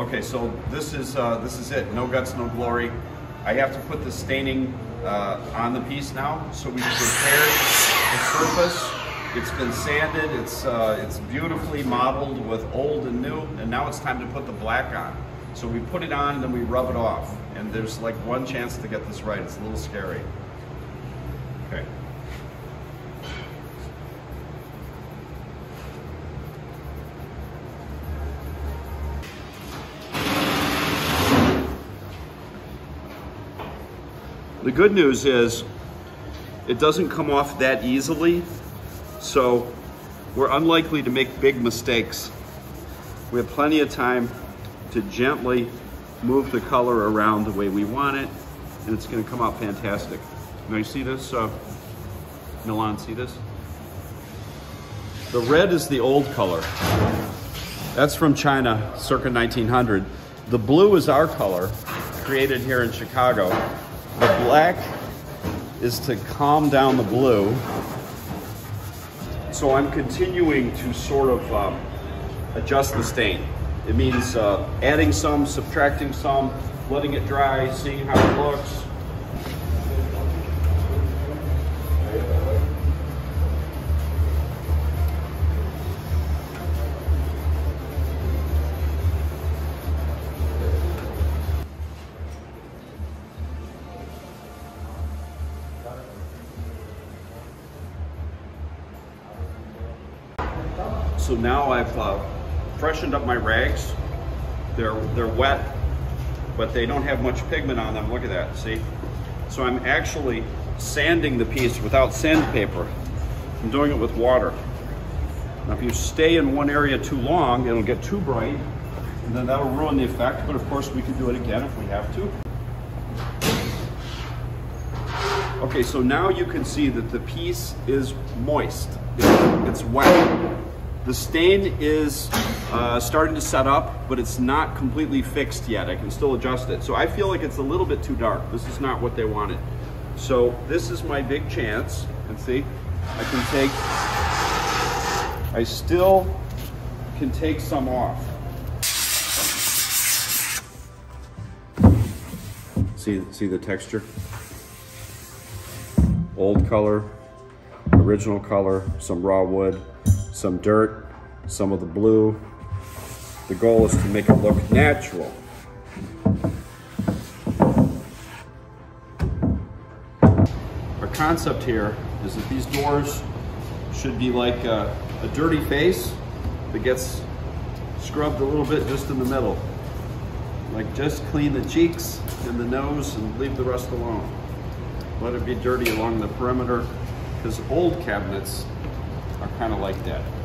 Okay, so this is it. No guts, no glory. I have to put the staining on the piece now, so we've prepared the surface. It's been sanded. It's beautifully modeled with old and new, and now it's time to put the black on. So we put it on, then we rub it off, and there's like one chance to get this right. It's a little scary. Okay. The good news is it doesn't come off that easily, so we're unlikely to make big mistakes. We have plenty of time to gently move the color around the way we want it, and it's going to come out fantastic. Now you see this, Milan, see this? The red is the old color. That's from China, circa 1900. The blue is our color, created here in Chicago. The black is to calm down the blue. So I'm continuing to sort of adjust the stain. It means adding some, subtracting some, letting it dry, seeing how it looks. So now I've freshened up my rags. They're wet, but they don't have much pigment on them. Look at that, see? So I'm actually sanding the piece without sandpaper. I'm doing it with water. Now if you stay in one area too long, it'll get too bright, and then that'll ruin the effect, but of course we can do it again if we have to. Okay, so now you can see that the piece is moist, it's wet. The stain is starting to set up, but it's not completely fixed yet. I can still adjust it. So I feel like it's a little bit too dark. This is not what they wanted. So this is my big chance. And see, I still can take some off. See the texture? Old color, original color, some raw wood, some dirt, some of the blue. The goal is to make it look natural. Our concept here is that these doors should be like a dirty face that gets scrubbed a little bit just in the middle. Like just clean the cheeks and the nose and leave the rest alone. Let it be dirty along the perimeter, because old cabinets are kind of like that.